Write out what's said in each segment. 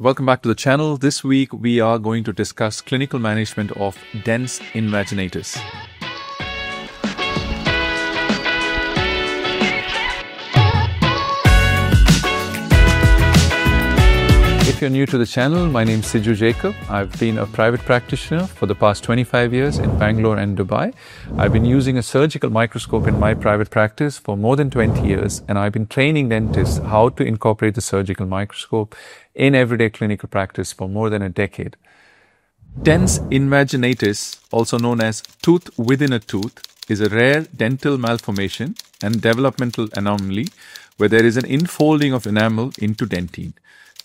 Welcome back to the channel. This week we are going to discuss clinical management of Dens Invaginatus. If you're new to the channel, my name is Siju Jacob. I've been a private practitioner for the past 25 years in Bangalore and Dubai. I've been using a surgical microscope in my private practice for more than 20 years, and I've been training dentists how to incorporate the surgical microscope in everyday clinical practice for more than a decade. Dens invaginatus, also known as tooth within a tooth, is a rare dental malformation and developmental anomaly where there is an infolding of enamel into dentine.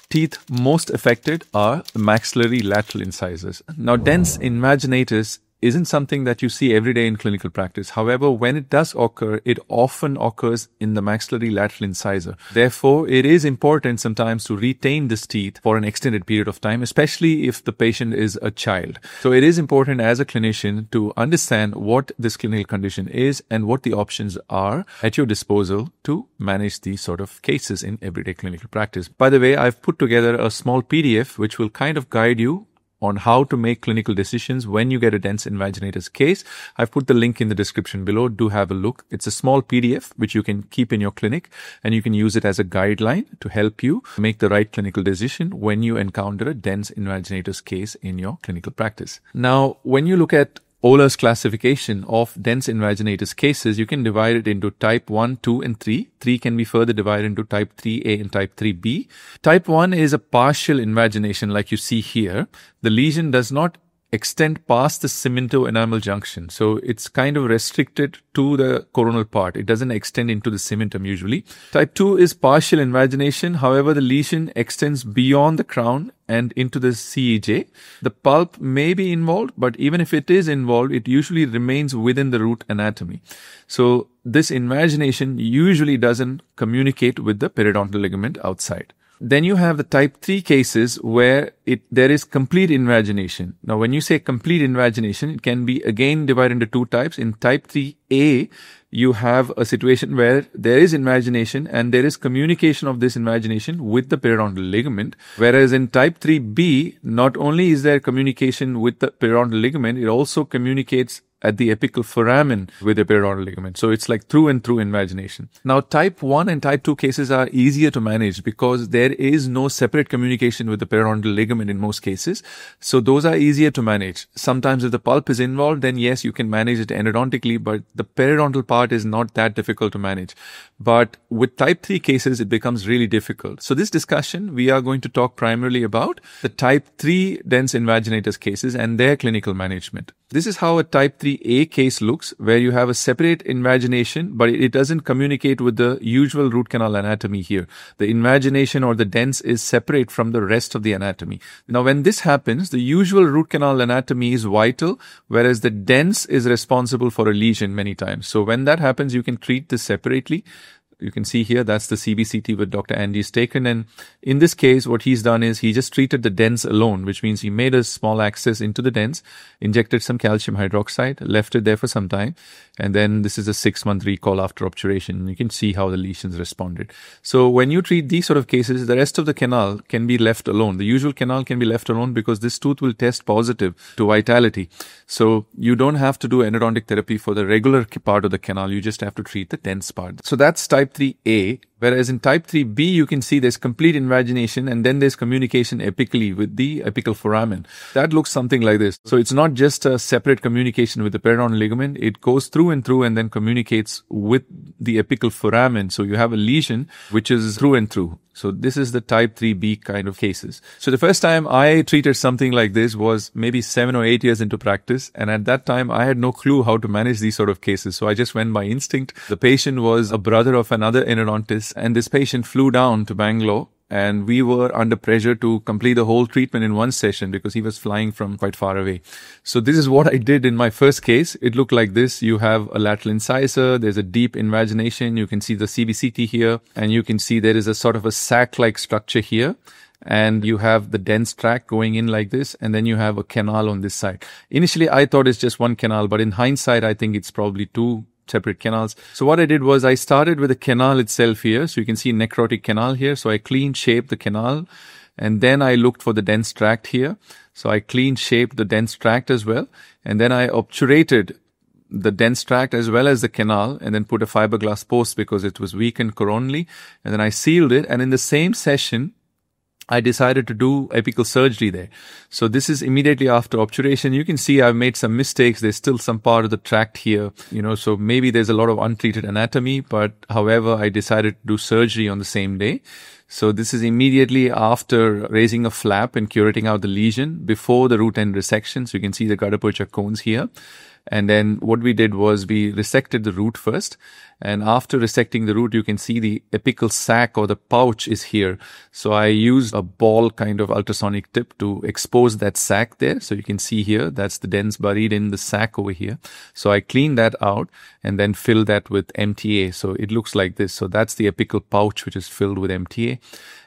Teeth most affected are the maxillary lateral incisors. Now, dens invaginatus isn't something that you see every day in clinical practice. However, when it does occur, it often occurs in the maxillary lateral incisor. Therefore, it is important sometimes to retain this teeth for an extended period of time, especially if the patient is a child. So it is important as a clinician to understand what this clinical condition is and what the options are at your disposal to manage these sort of cases in everyday clinical practice. By the way, I've put together a small PDF which will kind of guide you on how to make clinical decisions when you get a dens invaginatus case. I've put the link in the description below. Do have a look. It's a small PDF which you can keep in your clinic, and you can use it as a guideline to help you make the right clinical decision when you encounter a dens invaginatus case in your clinical practice. Now, when you look at Oler's classification of dens invaginatus cases, you can divide it into type 1, 2, and 3. 3 can be further divided into type 3A and type 3B. Type 1 is a partial invagination like you see here. The lesion does not extend past the cemento-enamel junction. So it's kind of restricted to the coronal part. It doesn't extend into the cementum usually. Type 2 is partial invagination. However, the lesion extends beyond the crown and into the CEJ. The pulp may be involved, but even if it is involved, it usually remains within the root anatomy. So this invagination usually doesn't communicate with the periodontal ligament outside. Then you have the type 3 cases where there is complete invagination. Now, when you say complete invagination, it can be again divided into two types. In type 3A, you have a situation where there is invagination and there is communication of this invagination with the periodontal ligament. Whereas in type 3B, not only is there communication with the periodontal ligament, it also communicates at the apical foramen with the periodontal ligament. So it's like through and through invagination. Now, type 1 and type 2 cases are easier to manage because there is no separate communication with the periodontal ligament in most cases. So those are easier to manage. Sometimes if the pulp is involved, then yes, you can manage it endodontically, but the periodontal part is not that difficult to manage. But with type 3 cases, it becomes really difficult. So this discussion, we are going to talk primarily about the type 3 dens invaginatus cases and their clinical management. This is how a type 3A case looks, where you have a separate invagination, but it doesn't communicate with the usual root canal anatomy here. The invagination or the dens is separate from the rest of the anatomy. Now, when this happens, the usual root canal anatomy is vital, whereas the dens is responsible for a lesion many times. So when that happens, you can treat this separately. You can see here, that's the CBCT with Dr. Andy's taken. And in this case, what he's done is he just treated the dens alone, which means he made a small access into the dens, injected some calcium hydroxide, left it there for some time. And then this is a 6-month recall after obturation. You can see how the lesions responded. So when you treat these sort of cases, the rest of the canal can be left alone. The usual canal can be left alone because this tooth will test positive to vitality. So you don't have to do endodontic therapy for the regular part of the canal. You just have to treat the dens part. So that's type 3A, whereas in type 3B, you can see there's complete invagination and then there's communication apically with the apical foramen. That looks something like this. So it's not just a separate communication with the periodontal ligament. It goes through and then communicates with the apical foramen. So you have a lesion which is through and through. So this is the type 3B kind of cases. So the first time I treated something like this was maybe 7 or 8 years into practice. And at that time, I had no clue how to manage these sort of cases. So I just went by instinct. The patient was a brother of another endodontist, and this patient flew down to Bangalore. And we were under pressure to complete the whole treatment in one session because he was flying from quite far away. So this is what I did in my first case. It looked like this. You have a lateral incisor. There's a deep invagination. You can see the CBCT here. And you can see there is a sort of a sac-like structure here. And you have the dense tract going in like this, and then you have a canal on this side. Initially, I thought it's just one canal, but in hindsight, I think it's probably two separate canals. So what I did was I started with the canal itself here. So you can see necrotic canal here. So I clean shaped the canal And then I looked for the dense tract here. So I clean shaped the dense tract as well. And then I obturated the dense tract as well as the canal, and then put a fiberglass post because it was weak and coronally. And then I sealed it. And in the same session, I decided to do apical surgery there. So this is immediately after obturation. You can see I've made some mistakes. There's still some part of the tract here, you know, so maybe there's a lot of untreated anatomy, but however, I decided to do surgery on the same day. So this is immediately after raising a flap and curating out the lesion before the root end resection. So you can see the gutta-percha cones here. And then what we did was we resected the root first. And after resecting the root, you can see the apical sac or the pouch is here. So I used a ball kind of ultrasonic tip to expose that sac there. So you can see here, that's the dens buried in the sac over here. So I cleaned that out and then filled that with MTA. So it looks like this. So that's the apical pouch, which is filled with MTA.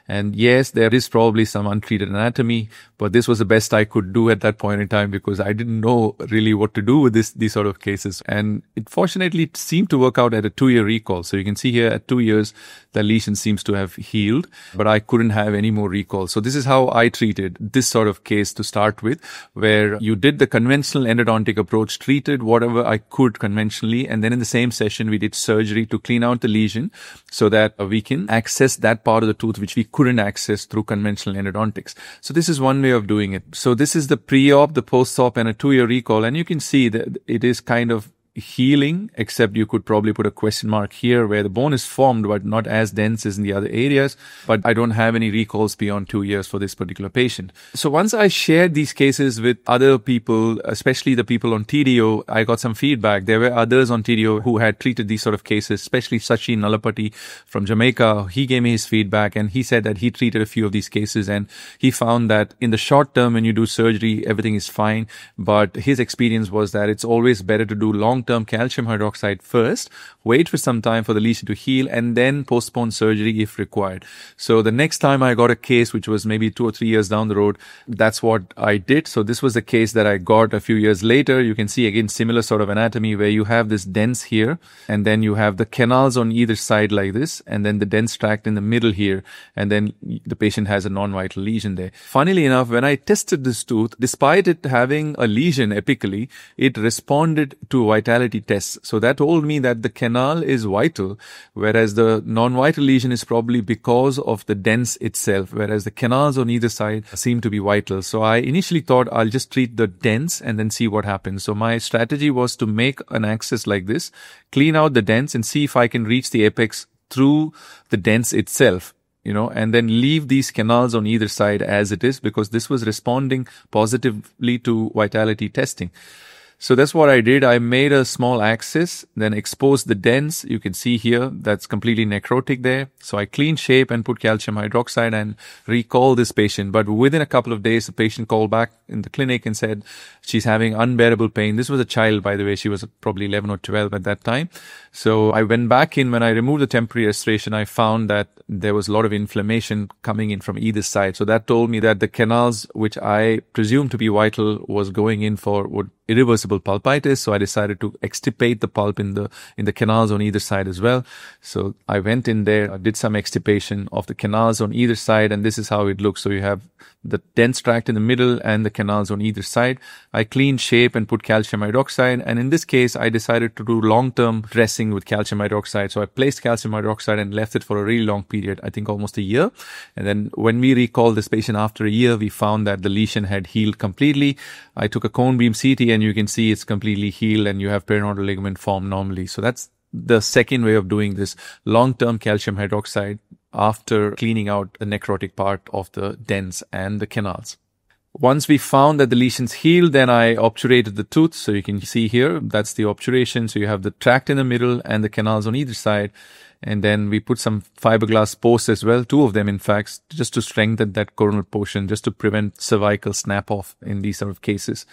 And yes, there is probably some untreated anatomy, but this was the best I could do at that point in time because I didn't know really what to do with these sort of cases. And it fortunately seemed to work out at a 2-year recall. So you can see here at 2 years, the lesion seems to have healed, but I couldn't have any more recalls. So this is how I treated this sort of case to start with, where you did the conventional endodontic approach, treated whatever I could conventionally. And then in the same session, we did surgery to clean out the lesion so that we can access that part of the tooth, which we couldn't access through conventional endodontics. So this is one way of doing it. So this is the pre-op, the post-op, and a 2-year recall. And you can see that it is kind of healing, except you could probably put a question mark here where the bone is formed, but not as dense as in the other areas. But I don't have any recalls beyond 2 years for this particular patient. So once I shared these cases with other people, especially the people on TDO, I got some feedback. There were others on TDO who had treated these sort of cases, especially Sachin Nalapati from Jamaica. He gave me his feedback and he said that he treated a few of these cases and he found that in the short term, when you do surgery, everything is fine. But his experience was that it's always better to do long-term calcium hydroxide first, wait for some time for the lesion to heal, and then postpone surgery if required. So the next time I got a case, which was maybe 2 or 3 years down the road, that's what I did. So this was the case that I got a few years later. You can see again, similar sort of anatomy where you have this dens here, and then you have the canals on either side like this, and then the dense tract in the middle here, and then the patient has a non-vital lesion there. Funnily enough, when I tested this tooth, despite it having a lesion epically, it responded to vitality tests. So that told me that the canal is vital, whereas the non-vital lesion is probably because of the dens itself, whereas the canals on either side seem to be vital. So I initially thought I'll just treat the dens and then see what happens. So my strategy was to make an axis like this, clean out the dens and see if I can reach the apex through the dens itself, you know, and then leave these canals on either side as it is, because this was responding positively to vitality testing. So that's what I did. I made a small axis, then exposed the dens. You can see here, that's completely necrotic there. So I clean shape and put calcium hydroxide and recall this patient. But within a couple of days, the patient called back in the clinic and said she's having unbearable pain. This was a child, by the way. She was probably 11 or 12 at that time. So I went back in. When I removed the temporary restoration, I found that there was a lot of inflammation coming in from either side. So that told me that the canals, which I presumed to be vital, was going in for irreversible pulpitis. So I decided to extirpate the pulp in the canals on either side as well. So I went in there, I did some extirpation of the canals on either side, and this is how it looks. So you have the dense tract in the middle and the canals on either side. I cleaned shape and put calcium hydroxide, and in this case I decided to do long-term dressing with calcium hydroxide. So I placed calcium hydroxide and left it for a really long period, I think almost a year. And then when we recalled this patient after a year, we found that the lesion had healed completely. I took a cone beam CT and you can see it's completely healed and you have periodontal ligament formed normally. So that's the second way of doing this, long-term calcium hydroxide after cleaning out the necrotic part of the dens and the canals. Once we found that the lesions healed, then I obturated the tooth. So you can see here, that's the obturation. So you have the tract in the middle and the canals on either side. And then we put some fiberglass posts as well, 2 of them in fact, just to strengthen that coronal portion, just to prevent cervical snap-off in these sort of cases.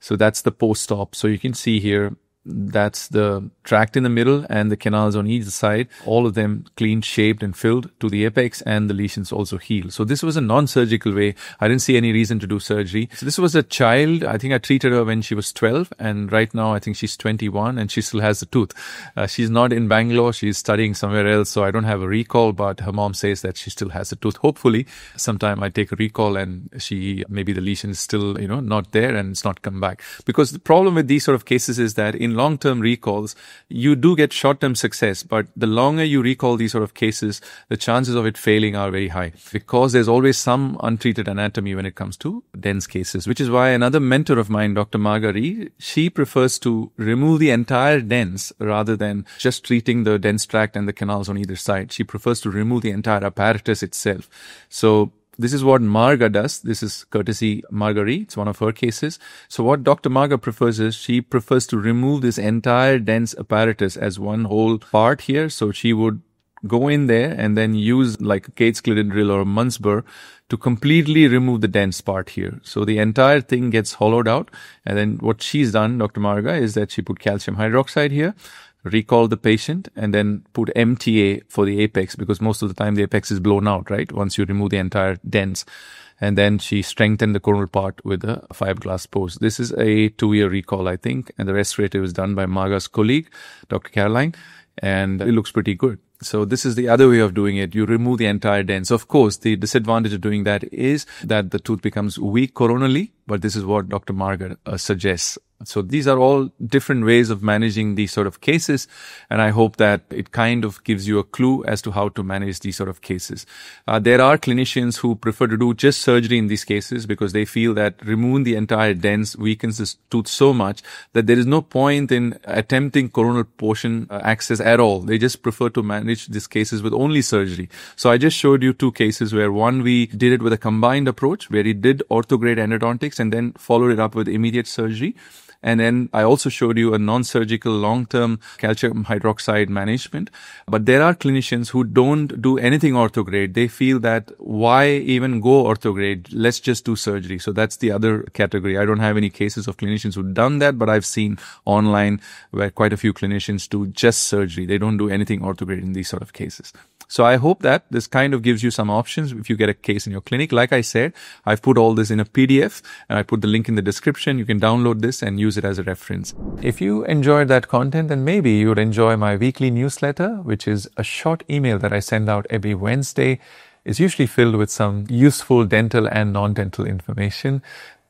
So that's the post-op. So you can see here, That's the tract in the middle and the canals on each side, all of them clean, shaped and filled to the apex, and the lesions also heal. So this was a non-surgical way. I didn't see any reason to do surgery. So this was a child. I think I treated her when she was 12, and right now I think she's 21 and she still has the tooth. She's not in Bangalore. She's studying somewhere else, so I don't have a recall, but her mom says that she still has the tooth. Hopefully sometime I take a recall and she, maybe the lesion is still, you know, not there and it's not come back. Because the problem with these sort of cases is that in long-term recalls, you do get short-term success, but the longer you recall these sort of cases, the chances of it failing are very high because there's always some untreated anatomy when it comes to dense cases, which is why another mentor of mine, Dr. Marga Ree, she prefers to remove the entire dens rather than just treating the dense tract and the canals on either side. She prefers to remove the entire apparatus itself. So this is what Marga does. This is courtesy Marga Ree. It's one of her cases. So what Dr. Marga prefers is she prefers to remove this entire dense apparatus as one whole part here. So she would go in there and then use like a Kate's Glidden drill or a Munzberg to completely remove the dense part here. So the entire thing gets hollowed out. And then what she's done, Dr. Marga, is that she put calcium hydroxide here, recall the patient, and then put MTA for the apex, because most of the time the apex is blown out, right? Once you remove the entire dens. And then she strengthened the coronal part with a fiberglass post. This is a 2-year recall, I think. And the restorative was done by Marga's colleague, Dr. Caroline. And it looks pretty good. So this is the other way of doing it. You remove the entire dens. Of course, the disadvantage of doing that is that the tooth becomes weak coronally, but this is what Dr. Marga suggests. So these are all different ways of managing these sort of cases, and I hope that it kind of gives you a clue as to how to manage these sort of cases. There are clinicians who prefer to do just surgery in these cases because they feel that removing the entire dens weakens the tooth so much that there is no point in attempting coronal portion access at all. They just prefer to manage these cases with only surgery. So I just showed you 2 cases where one we did it with a combined approach where he did orthograde endodontics and then followed it up with immediate surgery. And then I also showed you a non-surgical long-term calcium hydroxide management. But there are clinicians who don't do anything orthograde. They feel that why even go orthograde? Let's just do surgery. So that's the other category. I don't have any cases of clinicians who've done that, but I've seen online where quite a few clinicians do just surgery. They don't do anything orthograde in these sort of cases. So I hope that this kind of gives you some options if you get a case in your clinic. Like I said, I've put all this in a PDF and I put the link in the description. You can download this and use it as a reference. If you enjoyed that content, then maybe you would enjoy my weekly newsletter, which is a short email that I send out every Wednesday. It's usually filled with some useful dental and non-dental information.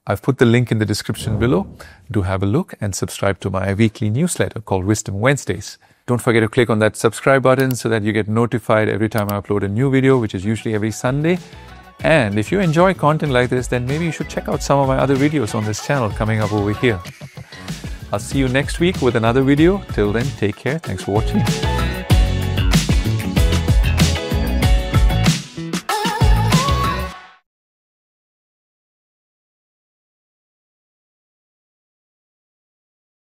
I've put the link in the description below. Do have a look and subscribe to my weekly newsletter called Wisdom Wednesdays. Don't forget to click on that subscribe button so that you get notified every time I upload a new video, which is usually every Sunday. And if you enjoy content like this, then maybe you should check out some of my other videos on this channel coming up over here. I'll see you next week with another video. Till then, take care. Thanks for watching.